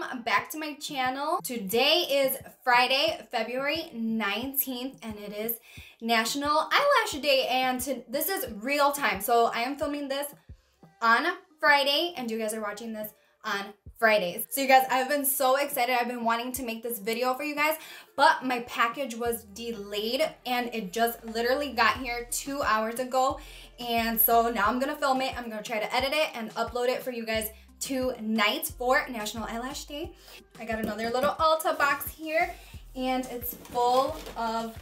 welcome back to my channel. Today is Friday, February 19th, and it is National Eyelash Day, and this is real time. So I am filming this on Friday, and you guys are watching this on Fridays. So you guys, I've been so excited. I've been wanting to make this video for you guys, but my package was delayed and it just literally got here 2 hours ago. And so now I'm gonna film it. I'm gonna try to edit it and upload it for you guys tonight for National Eyelash Day. I got another little Ulta box here and it's full of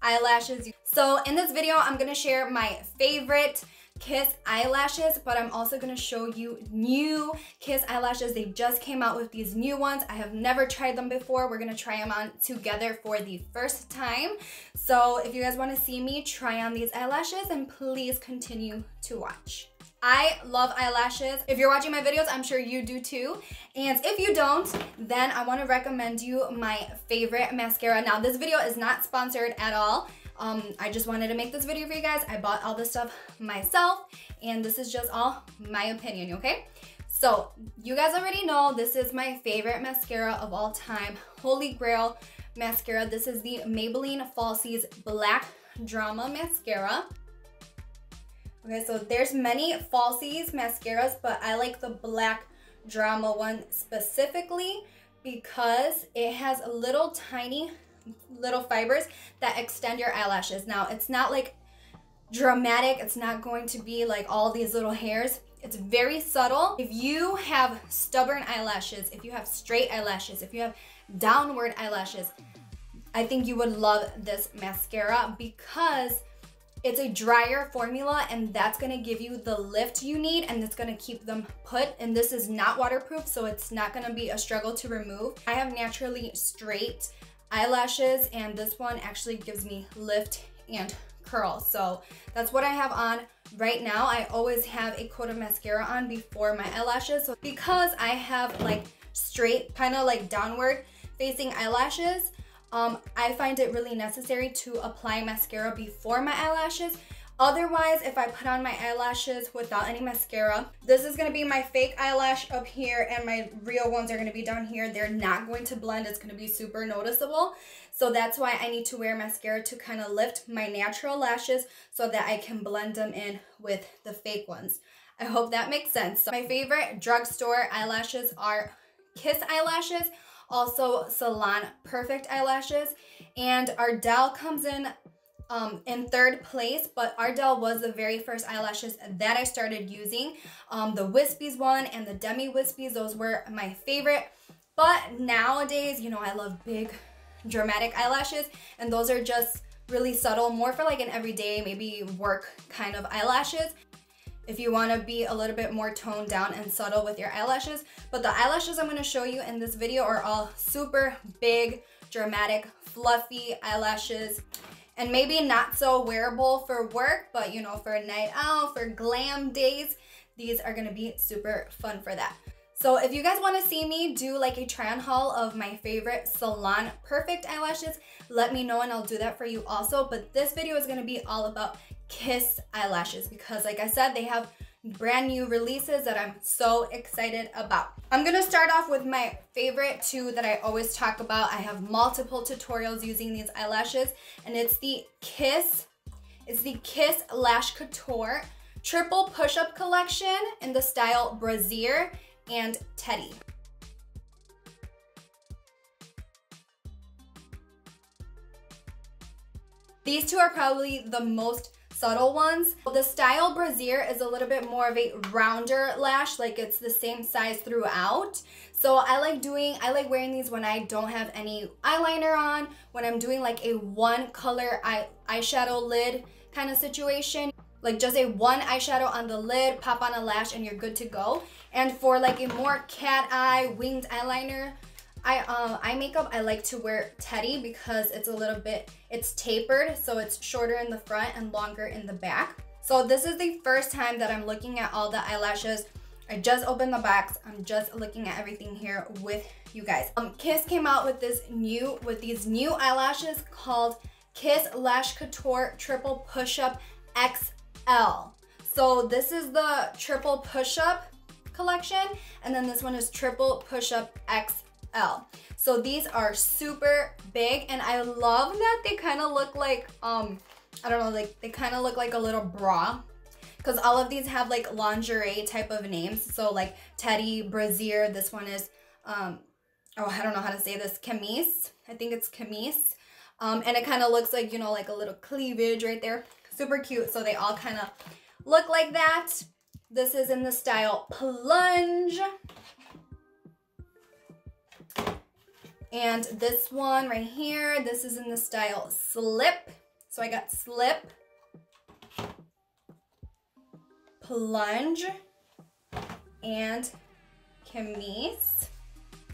eyelashes. So in this video, I'm gonna share my favorite Kiss eyelashes, but I'm also gonna show you new Kiss eyelashes. They just came out with these new ones. I have never tried them before. We're gonna try them on together for the first time. So if you guys wanna see me try on these eyelashes, and please continue to watch. I love eyelashes. If you're watching my videos, I'm sure you do too. And if you don't, then I wanna recommend you my favorite mascara. Now this video is not sponsored at all. I just wanted to make this video for you guys. I bought all this stuff myself, and this is just all my opinion, okay? So, you guys already know this is my favorite mascara of all time, Holy Grail mascara. This is the Maybelline Falsies Black Drama Mascara. Okay, so there's many Falsies mascaras, but I like the Black Drama one specifically because it has a little tiny little fibers that extend your eyelashes. Now it's not like dramatic, it's not going to be like all these little hairs. It's very subtle. If you have stubborn eyelashes, if you have straight eyelashes, if you have downward eyelashes, I think you would love this mascara because it's a drier formula, and that's gonna give you the lift you need, and it's gonna keep them put. And this is not waterproof, so it's not gonna be a struggle to remove. I have naturally straight eyelashes, and this one actually gives me lift and curl. So that's what I have on right now. I always have a coat of mascara on before my eyelashes. So because I have like straight, kind of like downward facing eyelashes, I find it really necessary to apply mascara before my eyelashes. Otherwise, if I put on my eyelashes without any mascara, this is gonna be my fake eyelash up here and my real ones are gonna be down here. They're not going to blend. It's gonna be super noticeable. So that's why I need to wear mascara to kind of lift my natural lashes so that I can blend them in with the fake ones. I hope that makes sense. So my favorite drugstore eyelashes are Kiss eyelashes, also Salon Perfect eyelashes, and Ardell comes in third place, but Ardell was the very first eyelashes that I started using. The Wispies one and the Demi Wispies, those were my favorite. But nowadays, you know, I love big dramatic eyelashes, and those are just really subtle, more for like an everyday, maybe work kind of eyelashes. If you want to be a little bit more toned down and subtle with your eyelashes. But the eyelashes I'm going to show you in this video are all super big, dramatic, fluffy eyelashes. And maybe not so wearable for work, but you know, for a night out, for glam days, these are gonna be super fun for that. So if you guys wanna see me do like a try on haul of my favorite Salon Perfect eyelashes, let me know and I'll do that for you also. But this video is gonna be all about Kiss eyelashes because like I said, they have brand new releases that I'm so excited about. I'm gonna start off with my favorite two that I always talk about. I have multiple tutorials using these eyelashes, and it's the Kiss Lash Couture Triple Push-Up collection in the style Brassiere and Teddy. These two are probably the most subtle ones. The style Brassiere is a little bit more of a rounder lash, like it's the same size throughout. So I like wearing these when I don't have any eyeliner on, when I'm doing like a one color eyeshadow lid kind of situation, like just a one eyeshadow on the lid, pop on a lash, and you're good to go. And for like a more cat eye, winged eyeliner, eye makeup, I like to wear Teddy because it's a little bit, it's tapered, so it's shorter in the front and longer in the back. So this is the first time that I'm looking at all the eyelashes. I just opened the box. I'm just looking at everything here with you guys. Kiss came out with these new eyelashes called Kiss Lash Couture Triple Push-Up XL. So this is the triple push-up collection, and then this one is Triple Push-Up XL. So these are super big, and I love that they kind of look like, I don't know, like they kind of look like a little bra, because all of these have like lingerie type of names. So like Teddy, Brassiere, this one is, oh, I don't know how to say this, Chemise. I think it's Chemise. And it kind of looks like, you know, like a little cleavage right there. Super cute. So they all kind of look like that. This is in the style Plunge. And this one right here, this is in the style Slip. So I got Slip, Plunge, and Chemise.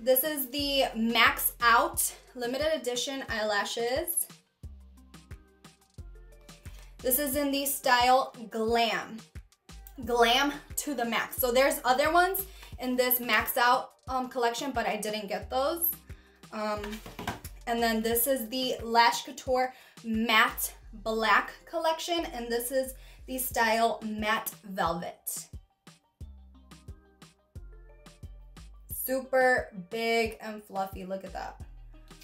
This is the Max Out limited edition eyelashes. This is in the style Glam. Glam to the max. So there's other ones in this Max Out collection, but I didn't get those. And then this is the Lash Couture Matte Black collection, and this is the style Matte Velvet. Super big and fluffy. Look at that.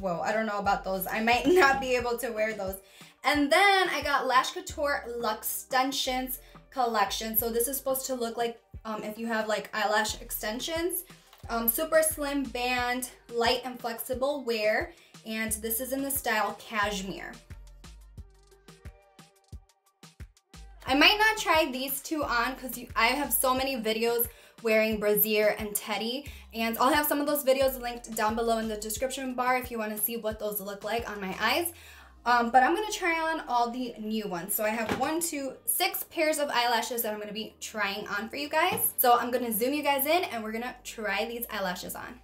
Whoa, I don't know about those. I might not be able to wear those. And then I got Lash Couture Luxtensions collection. So this is supposed to look like if you have like eyelash extensions. Super slim band, light and flexible wear. And this is in the style Cashmere. I might not try these two on because I have so many videos wearing Brassiere and Teddy, and I'll have some of those videos linked down below in the description bar if you want to see what those look like on my eyes. But I'm going to try on all the new ones. So I have 1, 2, 6 pairs of eyelashes that I'm going to be trying on for you guys. So I'm going to zoom you guys in and we're going to try these eyelashes on.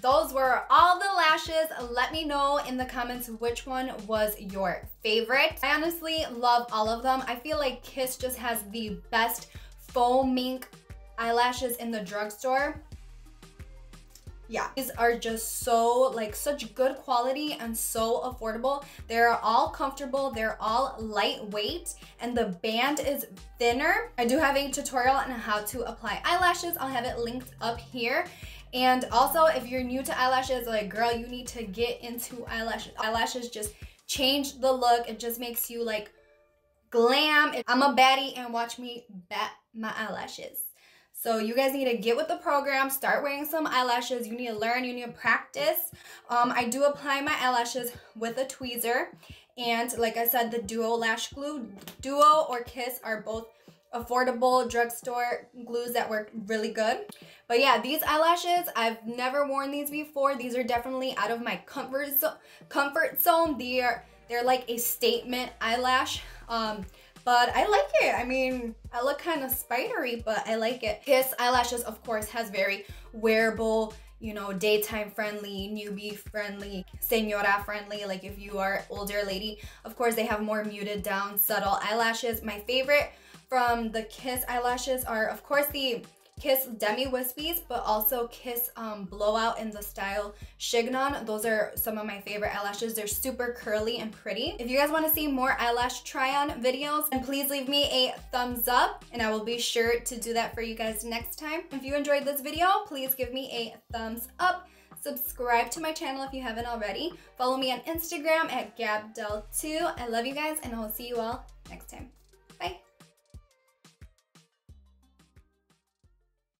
Those were all the lashes. Let me know in the comments which one was your favorite. I honestly love all of them. I feel like Kiss just has the best faux mink eyelashes in the drugstore. Yeah, these are just so, like, such good quality and so affordable. They're all comfortable, they're all lightweight, and the band is thinner. I do have a tutorial on how to apply eyelashes. I'll have it linked up here. And also, if you're new to eyelashes, like, girl, you need to get into eyelashes. Eyelashes just change the look. It just makes you, like, glam. I'm a baddie, and watch me bat my eyelashes. So you guys need to get with the program, start wearing some eyelashes. You need to learn, you need to practice. I do apply my eyelashes with a tweezer. And like I said, the Duo Lash Glue, Duo or Kiss are both affordable drugstore glues that work really good. But yeah, these eyelashes, I've never worn these before. These are definitely out of my comfort zone. They're like a statement eyelash. But I like it. I mean, I look kind of spidery, but I like it. Kiss eyelashes, of course, has very wearable, you know, daytime friendly, newbie friendly, senora friendly. Like if you are older lady, of course, they have more muted down, subtle eyelashes. My favorite from the Kiss eyelashes are, of course, the Kiss Demi Wispies, but also Kiss Blowout in the style Chignon. Those are some of my favorite eyelashes. They're super curly and pretty. If you guys want to see more eyelash try-on videos, then please leave me a thumbs up, and I will be sure to do that for you guys next time. If you enjoyed this video, please give me a thumbs up. Subscribe to my channel if you haven't already. Follow me on Instagram at gabdell2. I love you guys, and I'll see you all next time.